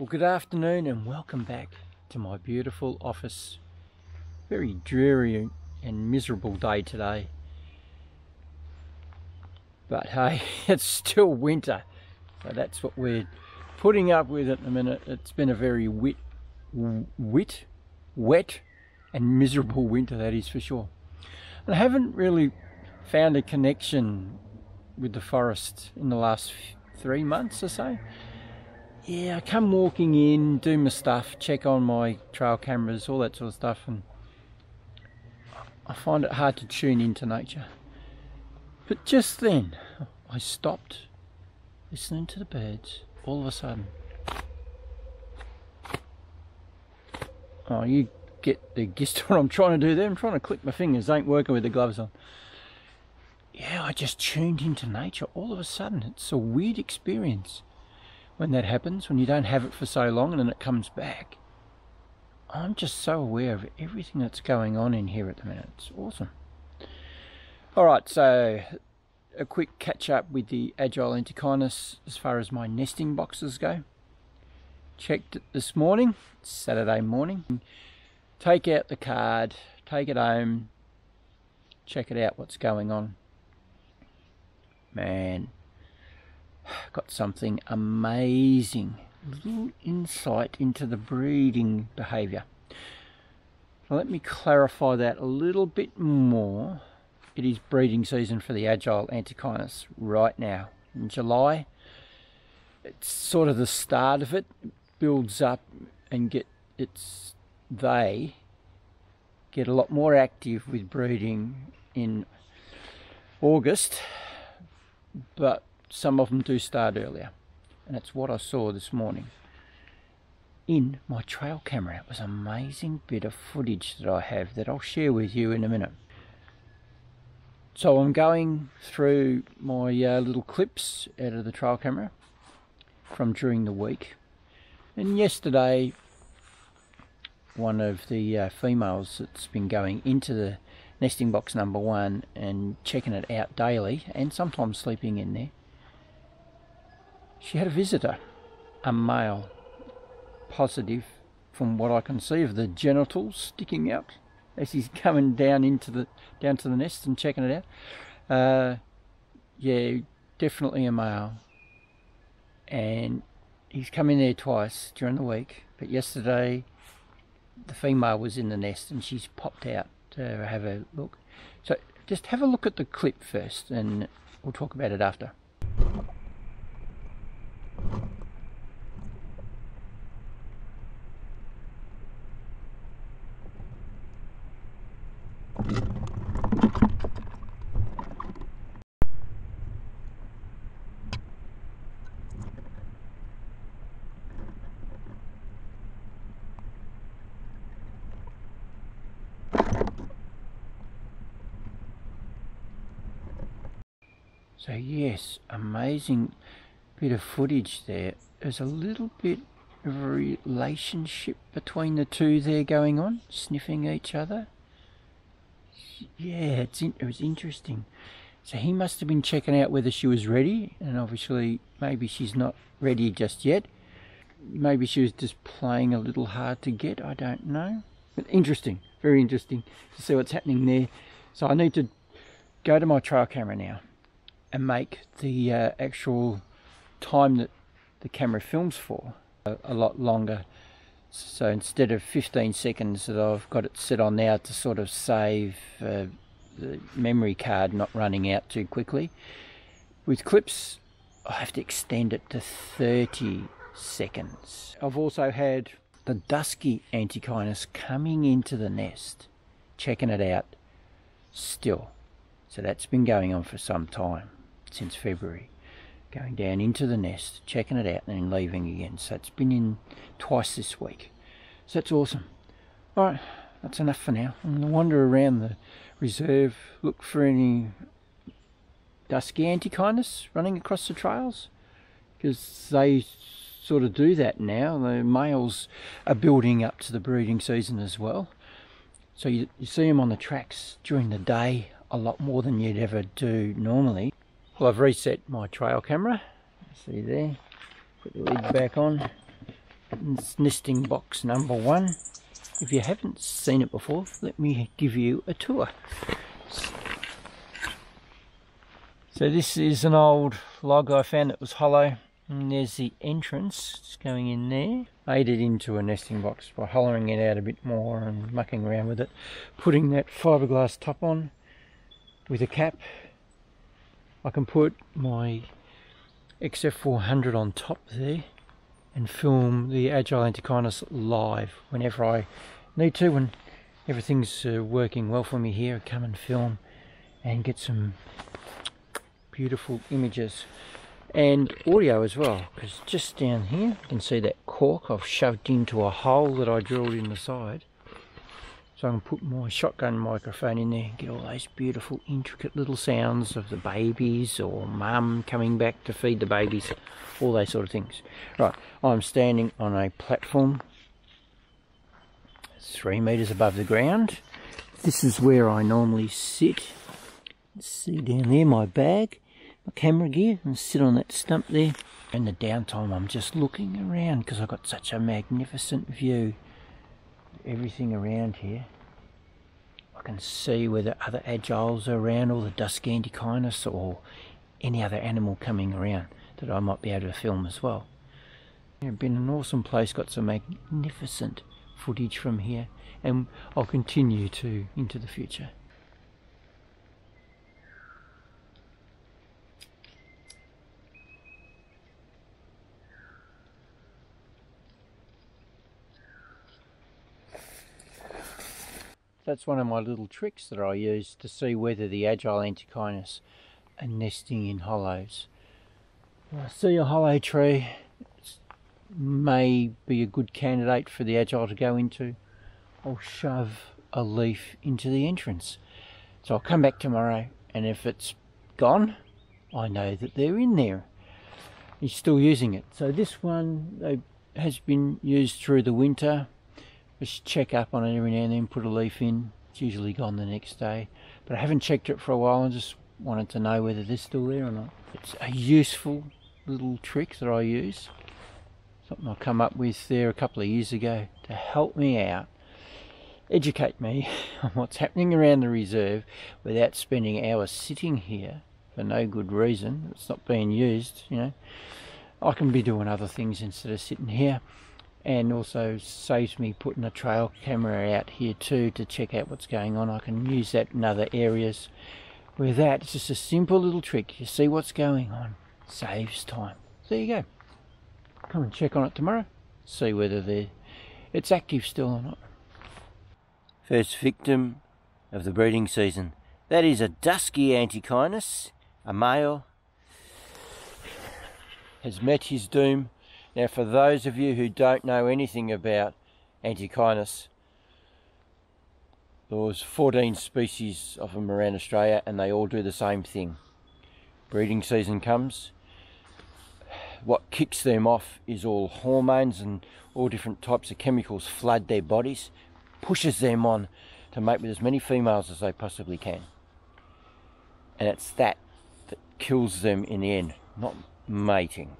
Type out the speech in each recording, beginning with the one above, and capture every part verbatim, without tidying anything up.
Well, good afternoon and welcome back to my beautiful office. Very dreary and miserable day today, but hey, it's still winter, so that's what we're putting up with at the minute. It's been a very wet, wet, wet and miserable winter, that is for sure. And I haven't really found a connection with the forest in the last three months or so. Yeah, I come walking in, do my stuff, check on my trail cameras, all that sort of stuff, and I find it hard to tune into nature. But just then, I stopped listening to the birds all of a sudden. Oh, you get the gist of what I'm trying to do there. I'm trying to click my fingers, they ain't working with the gloves on. Yeah, I just tuned into nature all of a sudden. It's a weird experience when that happens, when you don't have it for so long and then it comes back. I'm just so aware of everything that's going on in here at the minute. It's awesome. Alright, so a quick catch up with the Agile Antechinus as far as my nesting boxes go. Checked it this morning, Saturday morning. Take out the card, take it home, check it out what's going on. Man, got something amazing, a little insight into the breeding behaviour. Now let me clarify that a little bit more. It is breeding season for the Agile Antechinus right now in July. It's sort of the start of it. It builds up and get it's they get a lot more active with breeding in August, but some of them do start earlier, and it's what I saw this morning in my trail camera. It was an amazing bit of footage that I have that I'll share with you in a minute. So I'm going through my uh, little clips out of the trail camera from during the week, and yesterday one of the uh, females that's been going into the nesting box number one and checking it out daily and sometimes sleeping in there, she had a visitor, a male, positive from what I can see of the genitals sticking out as he's coming down into the down to the nest and checking it out. Uh, yeah, definitely a male, and he's come in there twice during the week, but yesterday the female was in the nest and she's popped out to have a look. So just have a look at the clip first and we'll talk about it after. So yes, amazing bit of footage there. There's a little bit of a relationship between the two there going on, sniffing each other. Yeah, it's in, it was interesting. So he must have been checking out whether she was ready, and obviously maybe she's not ready just yet. Maybe she was just playing a little hard to get, I don't know. But interesting, very interesting to see what's happening there. So I need to go to my trail camera now and make the uh, actual time that the camera films for a, a lot longer. So instead of fifteen seconds that I've got it set on now to sort of save uh, the memory card not running out too quickly, with clips I have to extend it to thirty seconds. I've also had the Dusky Antechinus coming into the nest, checking it out still. So that's been going on for some time, since February. Going down into the nest, checking it out, and then leaving again. So it's been in twice this week. So that's awesome. Alright, that's enough for now. I'm going to wander around the reserve, look for any Dusky Antechinus running across the trails, because they sort of do that now. The males are building up to the breeding season as well. So you, you see them on the tracks during the day a lot more than you'd ever do normally. Well, I've reset my trail camera, see there, put the lid back on, nesting box number one. If you haven't seen it before, let me give you a tour. So this is an old log I found that was hollow, and there's the entrance. It's going in there. Made it into a nesting box by hollowing it out a bit more and mucking around with it, putting that fiberglass top on with a cap. I can put my X F four hundred on top there and film the Agile Antechinus live whenever I need to. When everything's uh, working well for me here, I come and film and get some beautiful images and audio as well, because just down here you can see that cork I've shoved into a hole that I drilled in the side, so I can put my shotgun microphone in there and get all those beautiful intricate little sounds of the babies or mum coming back to feed the babies, all those sort of things. Right, I'm standing on a platform three meters above the ground. This is where I normally sit. Let's see down there my bag, my camera gear, and sit on that stump there. In the downtime I'm just looking around because I've got such a magnificent view. Everything around here. I can see whether other agiles are around, or the Dusky Antechinus, or any other animal coming around that I might be able to film as well. It's been an awesome place, got some magnificent footage from here, and I'll continue to into the future. That's one of my little tricks that I use to see whether the Agile Antechinus are nesting in hollows. When I see a hollow tree, it may be a good candidate for the Agile to go into. I'll shove a leaf into the entrance. So I'll come back tomorrow, and if it's gone, I know that they're in there. He's still using it. So this one has been used through the winter. Just check up on it every now and then, put a leaf in. It's usually gone the next day, but I haven't checked it for a while. I just wanted to know whether they're still there or not. It's a useful little trick that I use, something I come up with there a couple of years ago to help me out, educate me on what's happening around the reserve without spending hours sitting here for no good reason. It's not being used, you know. I can be doing other things instead of sitting here. And also saves me putting a trail camera out here too to check out what's going on. I can use that in other areas. With that, it's just a simple little trick. You see what's going on. Saves time. So there you go. Come and check on it tomorrow. See whether they're, it's active still or not. First victim of the breeding season. That is a Dusky Antechinus, a male, has met his doom. Now, for those of you who don't know anything about Antechinus, there was fourteen species of them around Australia, and they all do the same thing. Breeding season comes. What kicks them off is all hormones and all different types of chemicals flood their bodies, pushes them on to mate with as many females as they possibly can. And it's that that kills them in the end, not mating.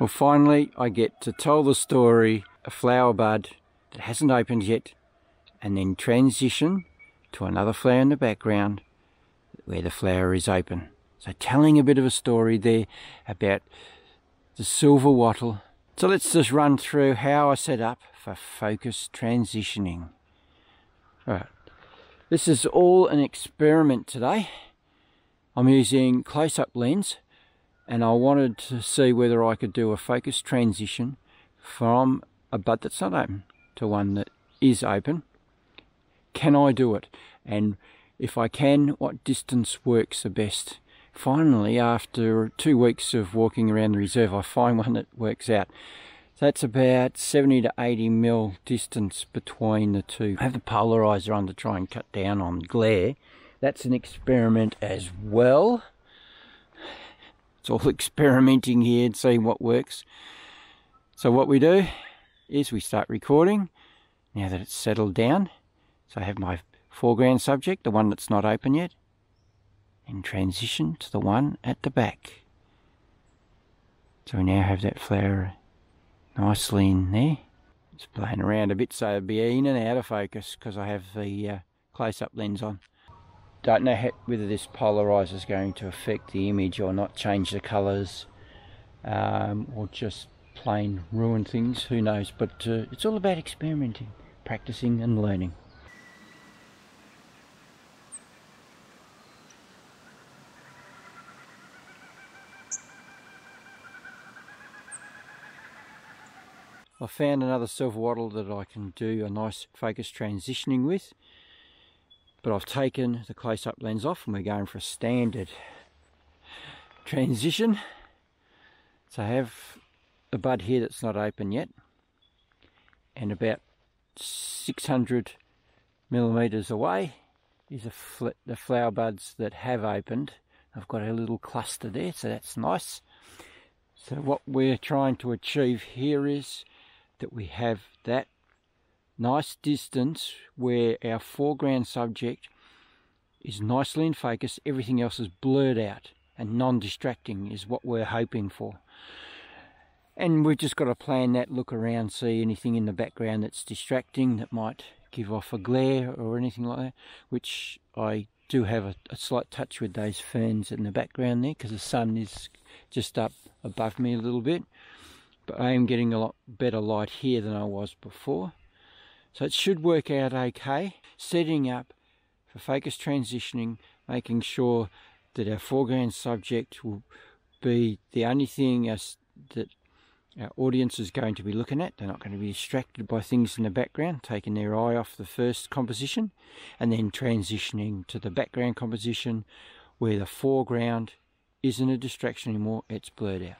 Well, finally I get to tell the story, a flower bud that hasn't opened yet, and then transition to another flower in the background where the flower is open. So telling a bit of a story there about the silver wattle. So let's just run through how I set up for focus transitioning. All right, this is all an experiment today. I'm using close-up lens, and I wanted to see whether I could do a focus transition from a bud that's not open to one that is open. Can I do it? And if I can, what distance works the best? Finally, after two weeks of walking around the reserve, I find one that works out. So that's about seventy to eighty mil distance between the two. I have the polarizer on to try and cut down on glare. That's an experiment as well. It's all experimenting here and seeing what works. So what we do is we start recording now that it's settled down. So I have my foreground subject, the one that's not open yet, and transition to the one at the back. So we now have that flower nicely in there. Just playing around a bit so it'd be in and out of focus because I have the uh, close-up lens on. Don't know how, whether this polarizer is going to affect the image or not, change the colours, um, or just plain ruin things, who knows, but uh, it's all about experimenting, practicing and learning. I found another silver wattle that I can do a nice focus transitioning with, but I've taken the close-up lens off and we're going for a standard transition. So I have a bud here that's not open yet and about six hundred millimeters away is a fl the flower buds that have opened. I've got a little cluster there, so that's nice. So what we're trying to achieve here is that we have that nice distance where our foreground subject is nicely in focus, everything else is blurred out and non-distracting is what we're hoping for. And we've just got to plan that, look around, see anything in the background that's distracting that might give off a glare or anything like that, which I do have a, a slight touch with those ferns in the background there because the sun is just up above me a little bit. But I am getting a lot better light here than I was before. So it should work out okay. Setting up for focus transitioning, making sure that our foreground subject will be the only thing as, that our audience is going to be looking at. They're not going to be distracted by things in the background, taking their eye off the first composition and then transitioning to the background composition where the foreground isn't a distraction anymore, it's blurred out.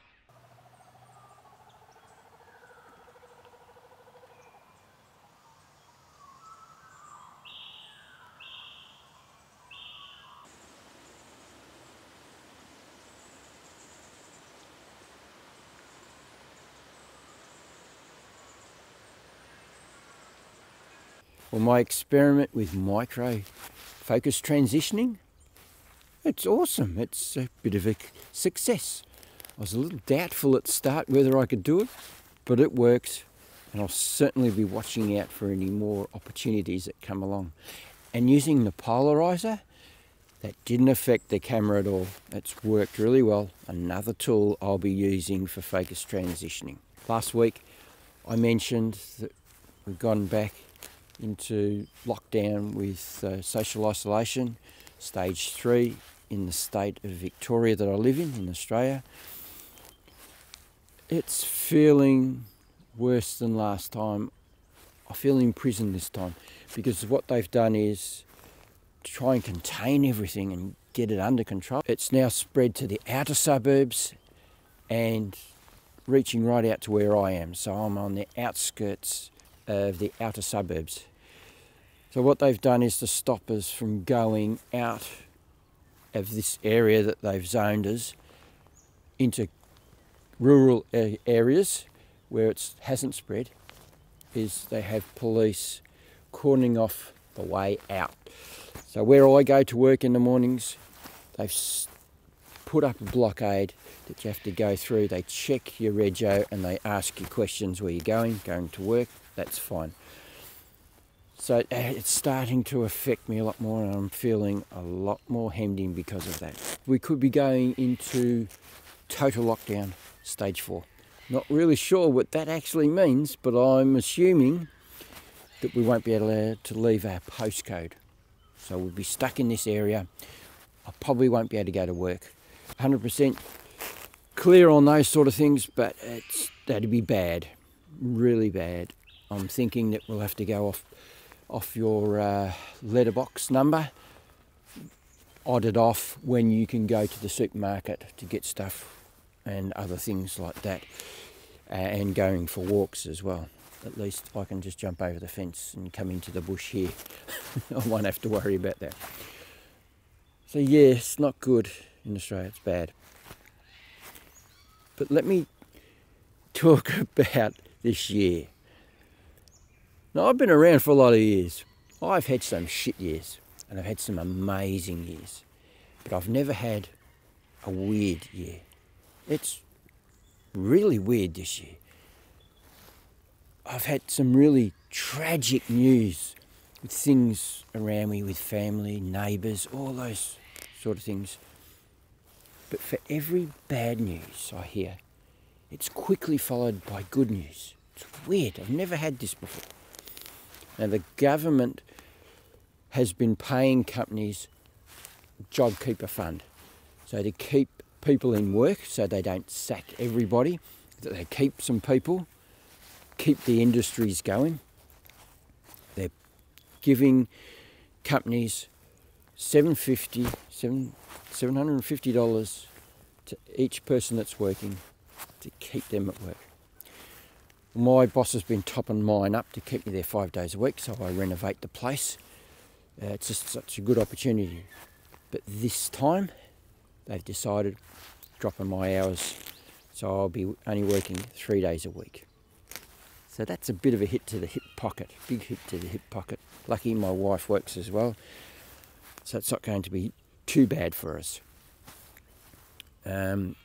Well, my experiment with micro focus transitioning, it's awesome. It's a bit of a success. I was a little doubtful at the start whether I could do it, but it works, and I'll certainly be watching out for any more opportunities that come along. And using the polarizer, that didn't affect the camera at all. It's worked really well. Another tool I'll be using for focus transitioning. Last week, I mentioned that we've gone back into lockdown with uh, social isolation, stage three in the state of Victoria that I live in, in Australia. It's feeling worse than last time. I feel imprisoned this time because what they've done is try and contain everything and get it under control. It's now spread to the outer suburbs and reaching right out to where I am. So I'm on the outskirts of the outer suburbs. So what they've done is to stop us from going out of this area that they've zoned us into rural areas where it hasn't spread, is they have police cordoning off the way out. So where I go to work in the mornings, they've put up a blockade that you have to go through. They check your rego and they ask you questions, where you're going, going to work. That's fine. So it's starting to affect me a lot more and I'm feeling a lot more hemmed in because of that. We could be going into total lockdown, stage four. Not really sure what that actually means, but I'm assuming that we won't be allowed to leave our postcode. So we'll be stuck in this area. I probably won't be able to go to work. one hundred percent clear on those sort of things, but it's, that'd be bad, really bad. I'm thinking that we'll have to go off off your uh, letterbox number, odd it off when you can go to the supermarket to get stuff and other things like that, uh, and going for walks as well. At least I can just jump over the fence and come into the bush here. I won't have to worry about that. So yeah, it's not good in Australia, it's bad. But let me talk about this year. Now, I've been around for a lot of years. I've had some shit years and I've had some amazing years, but I've never had a weird year. It's really weird this year. I've had some really tragic news with things around me, with family, neighbours, all those sort of things. But for every bad news I hear, it's quickly followed by good news. It's weird. I've never had this before. Now, the government has been paying companies JobKeeper Fund, so to keep people in work, so they don't sack everybody, that they keep some people, keep the industries going. They're giving companies seven hundred fifty dollars to each person that's working to keep them at work. My boss has been topping mine up to keep me there five days a week, so I renovate the place. Uh, it's just such a good opportunity. But this time, they've decided dropping my hours, so I'll be only working three days a week. So that's a bit of a hit to the hip pocket, big hit to the hip pocket. Lucky my wife works as well, so it's not going to be too bad for us. Um,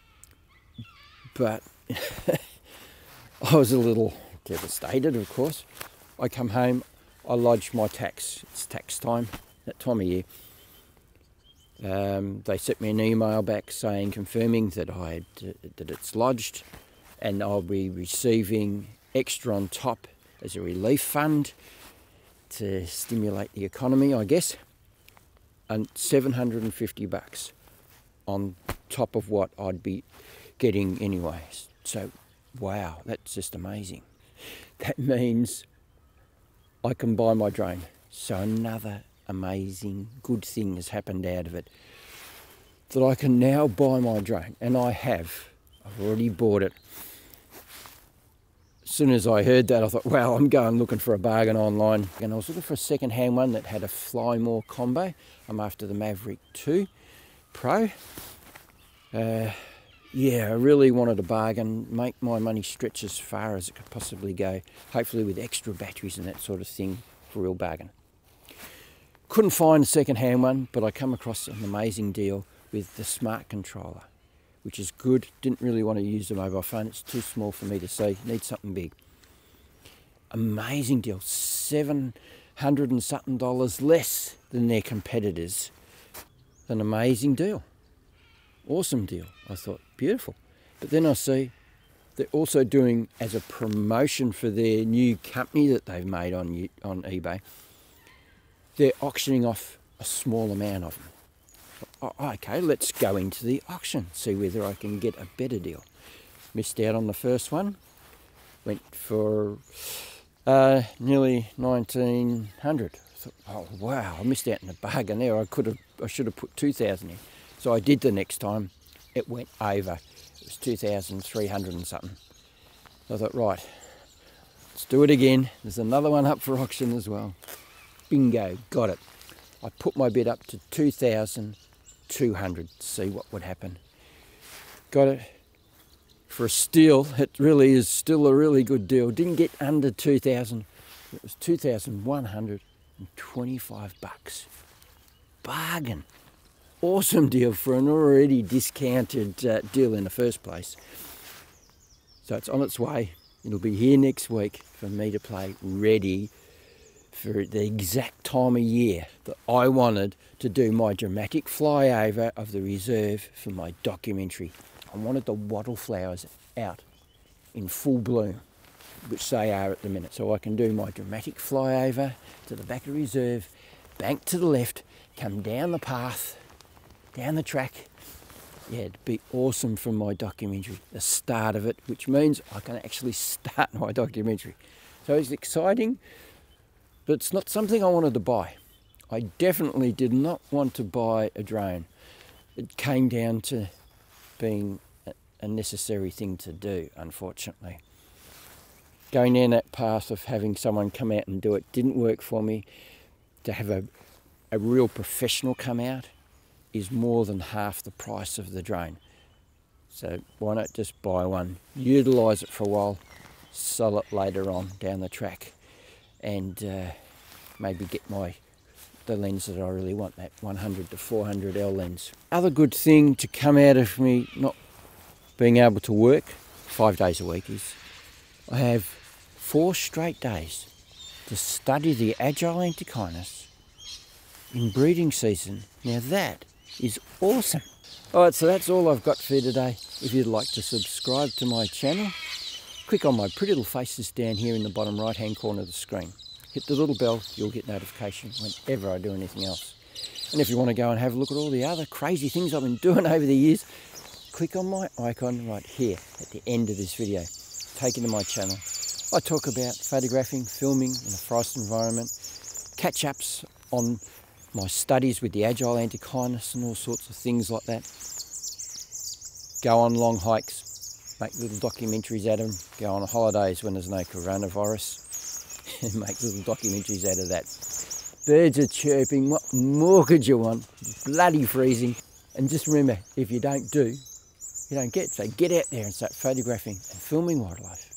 but I was a little devastated, of course. I come home, I lodge my tax. It's tax time, that time of year. Um, they sent me an email back saying, confirming that I had, uh, that it's lodged, and I'll be receiving extra on top as a relief fund to stimulate the economy, I guess, and seven hundred fifty bucks on top of what I'd be getting anyway. So, wow, that's just amazing. That means I can buy my drone. So another amazing good thing has happened out of it, that I can now buy my drone, and I have. I've already bought it. As soon as I heard that, I thought, wow, I'm going looking for a bargain online. And I was looking for a second-hand one that had a Fly More combo. I'm after the Maverick two Pro. Uh, yeah, I really wanted a bargain, make my money stretch as far as it could possibly go, hopefully with extra batteries and that sort of thing for a real bargain. Couldn't find a second-hand one, but I come across an amazing deal with the smart controller, which is good. Didn't really want to use the mobile phone. It's too small for me to see. Need something big. Amazing deal. seven hundred and something dollars less than their competitors. An amazing deal. Awesome deal. I thought, beautiful. But then I see they're also doing, as a promotion for their new company that they've made on, on eBay, they're auctioning off a small amount of them. Oh, okay, let's go into the auction, see whether I can get a better deal. Missed out on the first one. Went for uh, nearly nineteen hundred. I thought, oh wow, I missed out on the bargain there. I could have, I should have put two thousand in. So I did the next time. It went over. It was two thousand three hundred and something. So I thought, right, let's do it again. There's another one up for auction as well. Bingo, got it. I put my bid up to two thousand two hundred dollars to see what would happen. Got it for a steal. It really is still a really good deal. Didn't get under two thousand dollars. It was two thousand one hundred twenty-five bucks. Bargain. Awesome deal for an already discounted uh, deal in the first place. So it's on its way. It'll be here next week for me to play, ready for the exact time of year that I wanted to do my dramatic flyover of the reserve for my documentary. I wanted the wattle flowers out in full bloom, which they are at the minute, so I can do my dramatic flyover to the back of the reserve, bank to the left, come down the path, down the track. Yeah, it'd be awesome for my documentary, the start of it, which means I can actually start my documentary. So it's exciting. But it's not something I wanted to buy. I definitely did not want to buy a drone. It came down to being a necessary thing to do, unfortunately. Going down that path of having someone come out and do it didn't work for me. To have a, a real professional come out is more than half the price of the drone. So why not just buy one, utilise it for a while, sell it later on down the track, and uh, maybe get my the lens that I really want, that one hundred to four hundred L lens. Other good thing to come out of me not being able to work five days a week is I have four straight days to study the Agile Antechinus in breeding season. Now that is awesome. Alright, so that's all I've got for you today. If you'd like to subscribe to my channel, click on my pretty little faces down here in the bottom right hand corner of the screen. Hit the little bell, you'll get notification whenever I do anything else. And if you want to go and have a look at all the other crazy things I've been doing over the years, click on my icon right here at the end of this video. Take it to my channel. I talk about photographing, filming in a forest environment, catch-ups on my studies with the Agile Antechinus and all sorts of things like that. Go on long hikes, make little documentaries out of them, go on holidays when there's no coronavirus and make little documentaries out of that. Birds are chirping, what more could you want? It's bloody freezing. And just remember, if you don't do, you don't get. So get out there and start photographing and filming wildlife.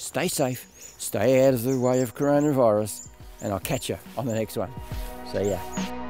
Stay safe, stay out of the way of coronavirus, and I'll catch you on the next one. See ya.